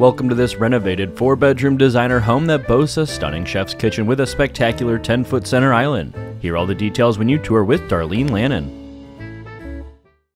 Welcome to this renovated 4-bedroom designer home that boasts a stunning chef's kitchen with a spectacular 10-foot center island. Hear all the details when you tour with Darleen Lannon.